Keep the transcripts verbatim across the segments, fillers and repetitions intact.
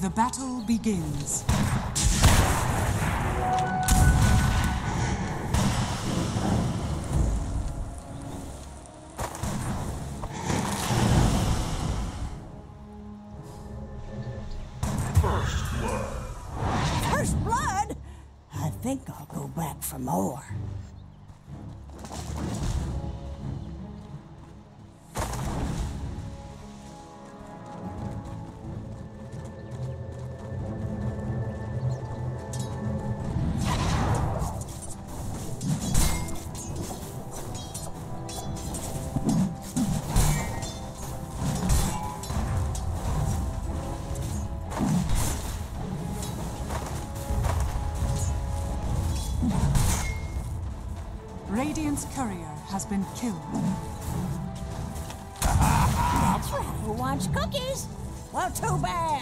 The battle begins. First blood. First blood? I think I'll go back for more. Radiant's courier has been killed. That's right, who wants cookies? Well, too bad!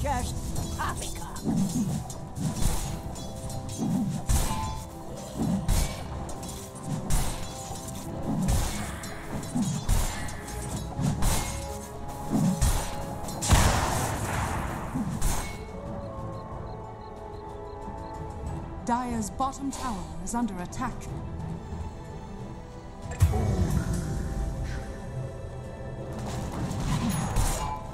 Just poppycock. Dire's bottom tower is under attack.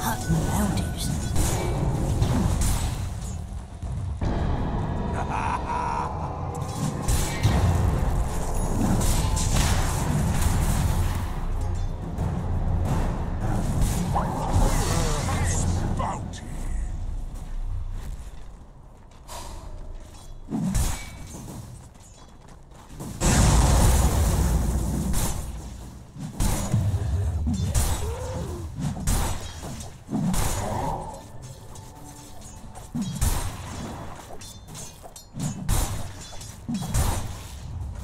Hot mounties.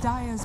Dire's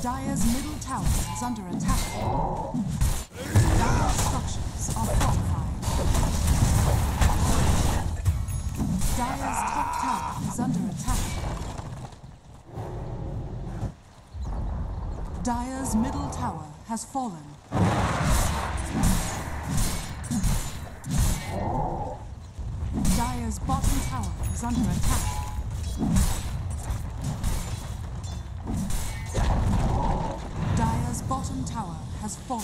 Dire's middle tower is under attack. Dire's structures are fortified. Dire's top tower is under attack. Dire's middle tower has fallen. Dire's bottom tower is under attack. Bottom tower has fallen.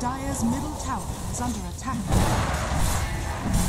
Dire's middle tower is under attack. Illusion.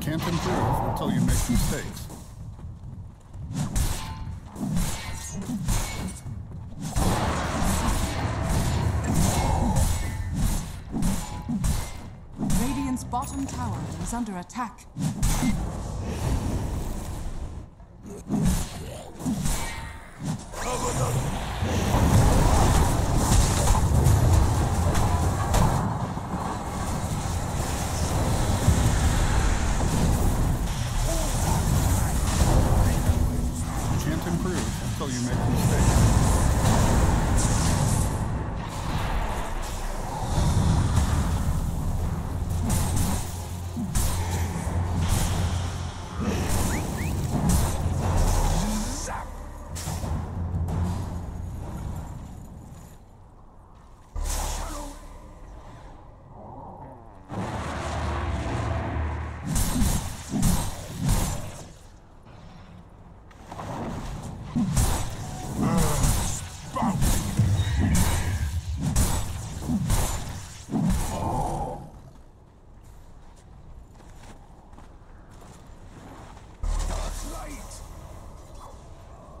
You can't improve until you make mistakes. Radiant's bottom tower is under attack.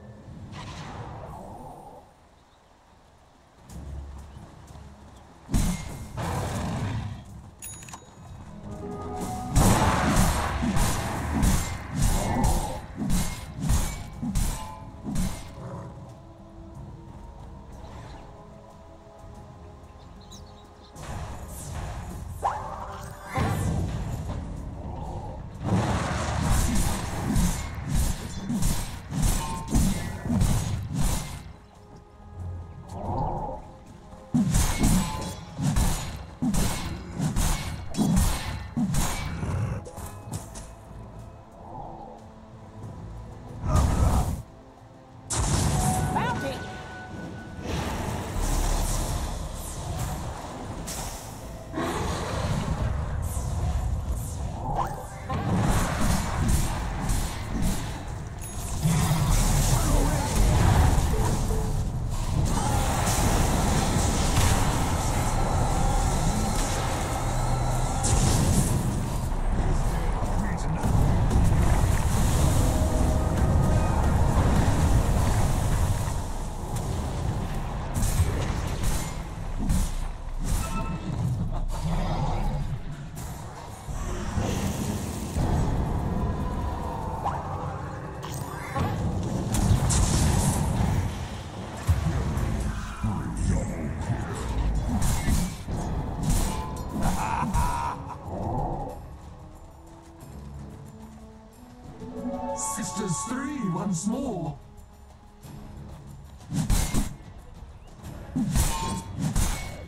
as three once more.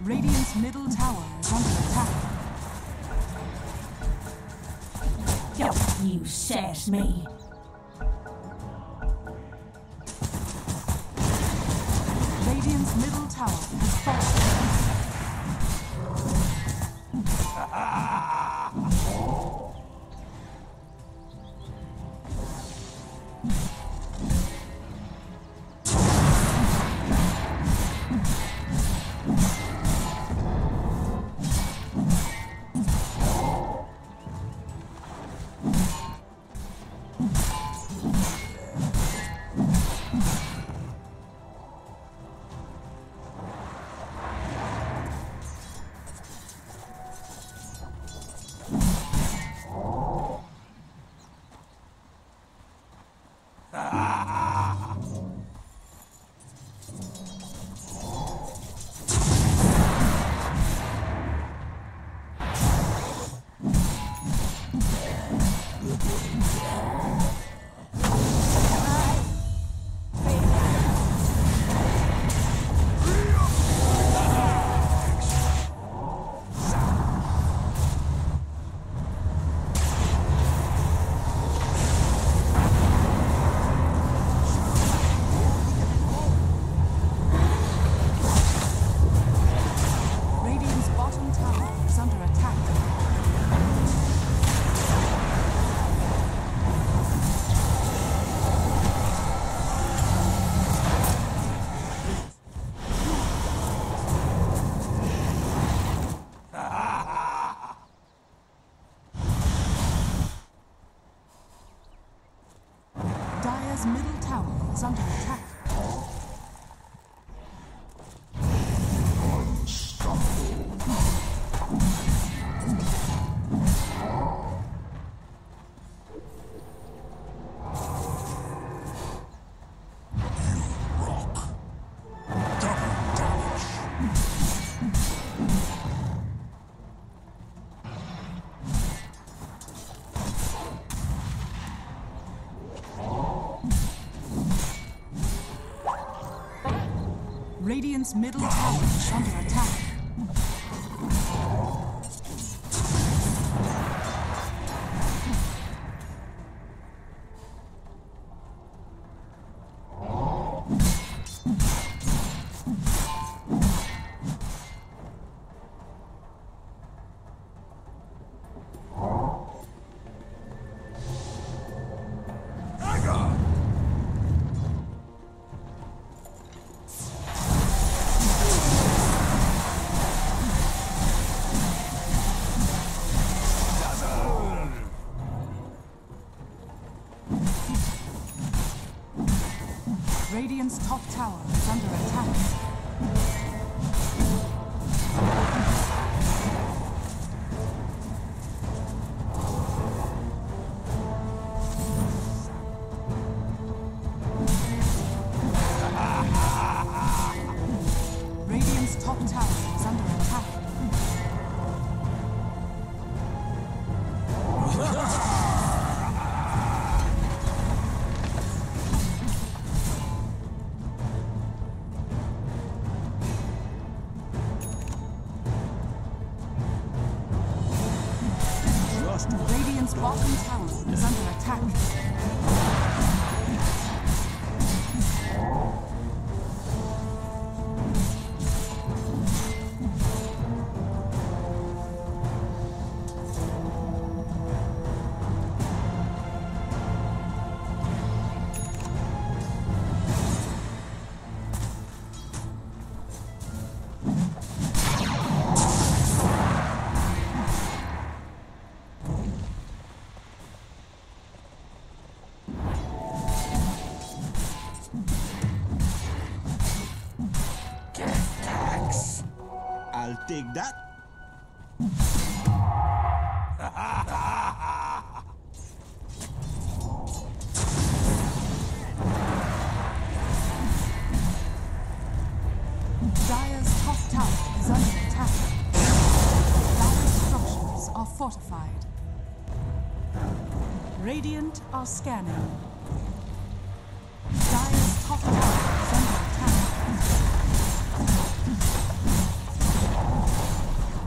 Radiant's middle tower is under attack. Don't you sass me. Radiant's middle tower has fallen. Middle tower is under attack. Radiant's middle tower is under attack. Radiant's top tower is under attack. Radiant's top tower is under attack. Radiant's bottom tower is under attack. I'll take that. Dire's top tower is under attack. Dire's structures are fortified. Radiant are scanning.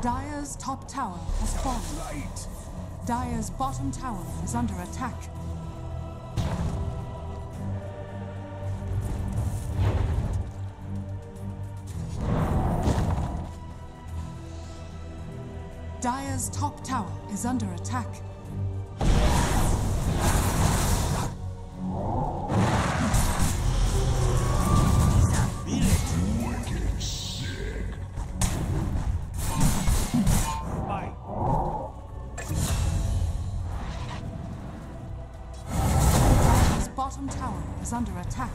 Dire's top tower has fallen. Light. Dire's bottom tower is under attack. Dire's top tower is under attack. Under attack.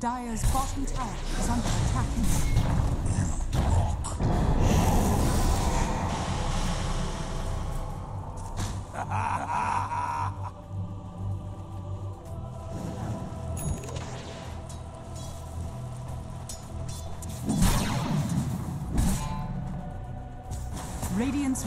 Dire's bottom tower is under attack. Radiant's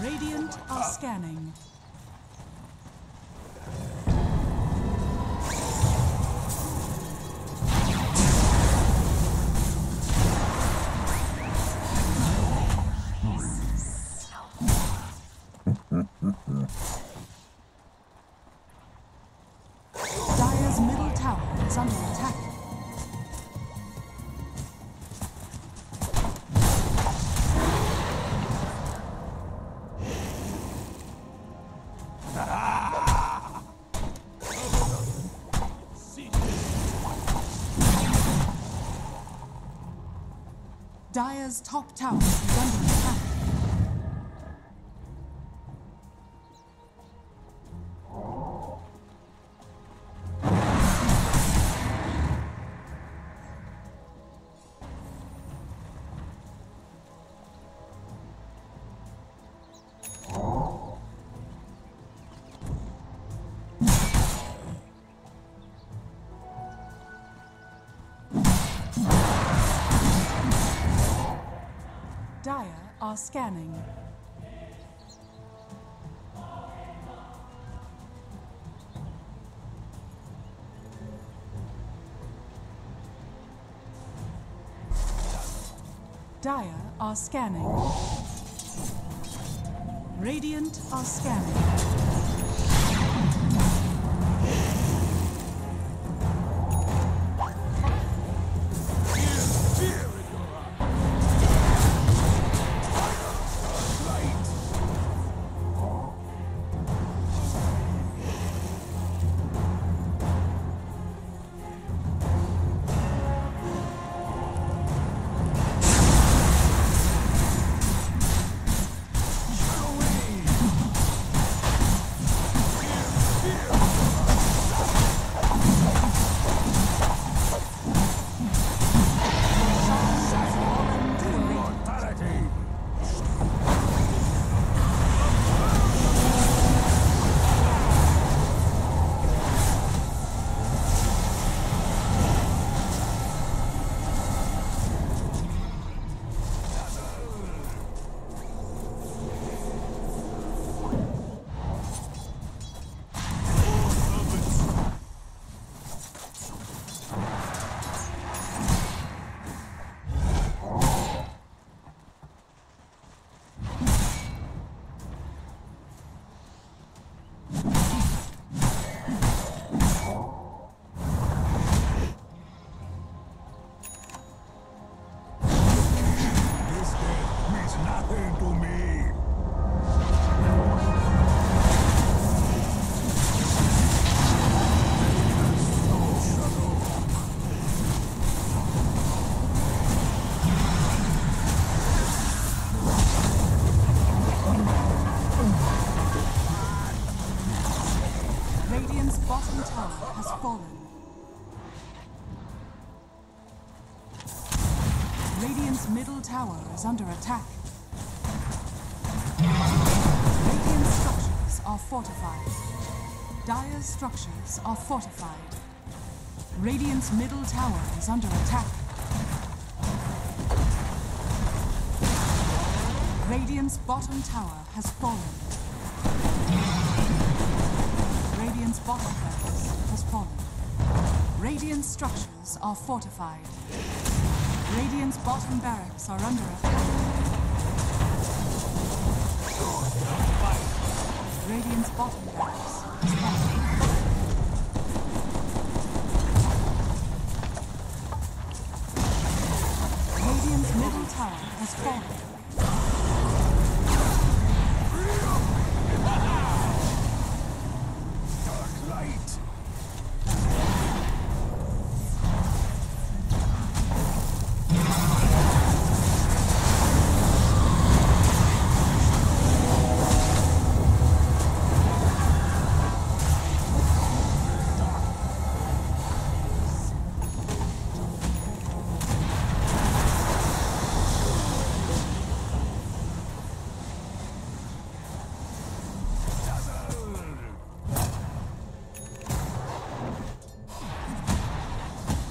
Radiant are scanning. Dire's middle tower is under attack. Dire's top tower is under attack. Dire are scanning. Dire are scanning. Radiant are scanning. happened to me? Radiant's bottom tower has fallen. Radiant's middle tower is under attack. Radiant structures are fortified. Dire's structures are fortified. Radiant's middle tower is under attack. Radiant's bottom tower has fallen. Radiant's bottom barracks has fallen. Radiant's structures are fortified. Radiant's bottom barracks are under attack. Radiant's bottom barracks is falling. Radiant's middle tower has fallen. Radiant's middle tower is under attack. Radiant's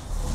middle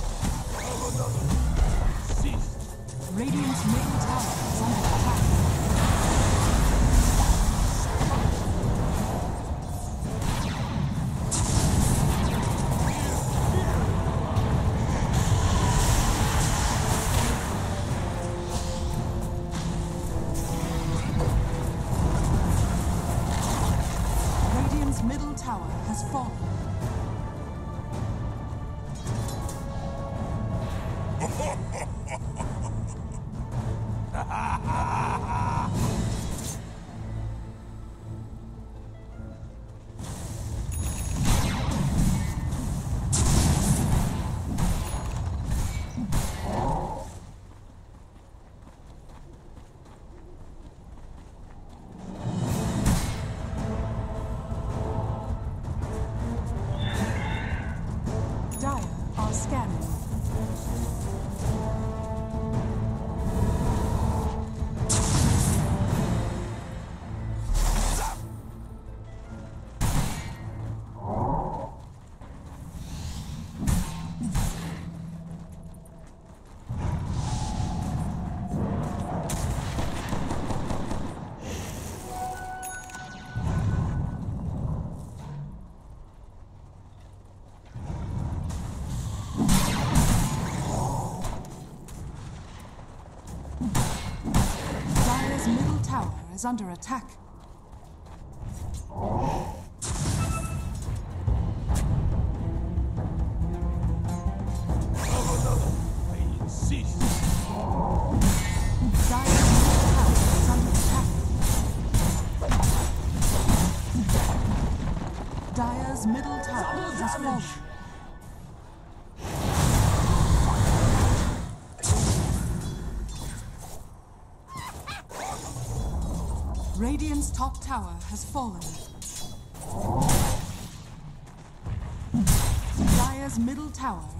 tower has fallen.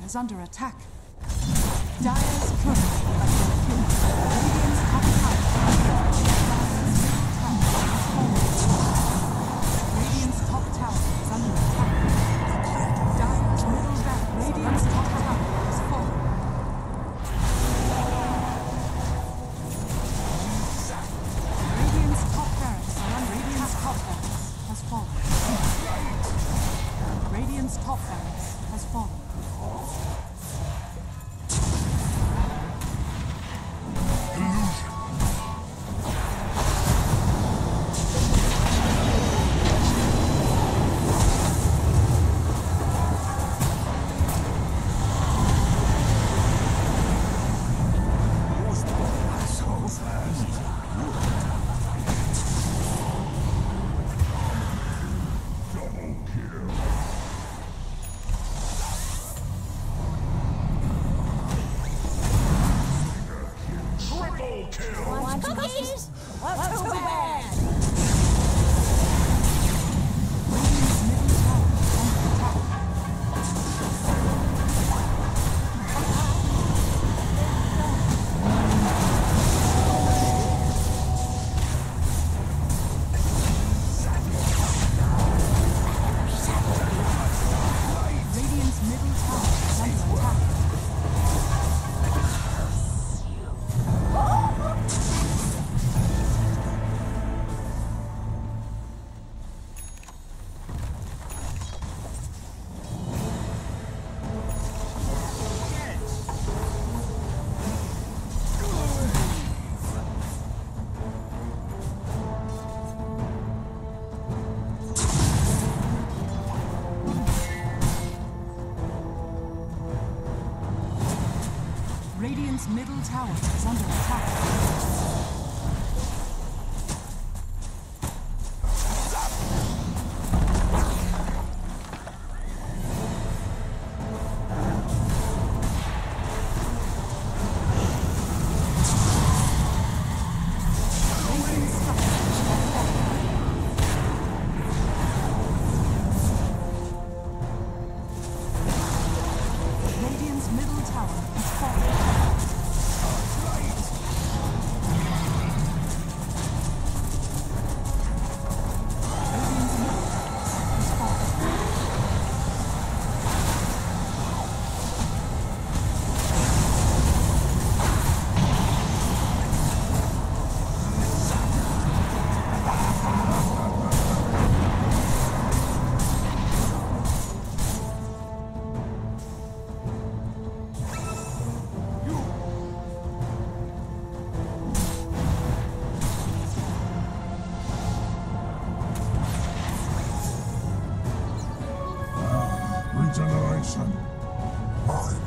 Is under attack. Dire's middle tower has fallen. Radiant's top tower has fallen. Dire's middle tower is under attack. Dire's current is under attack. Radiant's top tower has fallen. Dire's middle tower has fallen. Radiant's top tower is under attack. Dire's middle tower, Radiant's top tower has fallen. Radiant's top barracks has fallen. want cookies? What's too bad? Radiant's middle tower is under attack. Regeneration. Mine.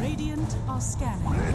Radiant are scanning.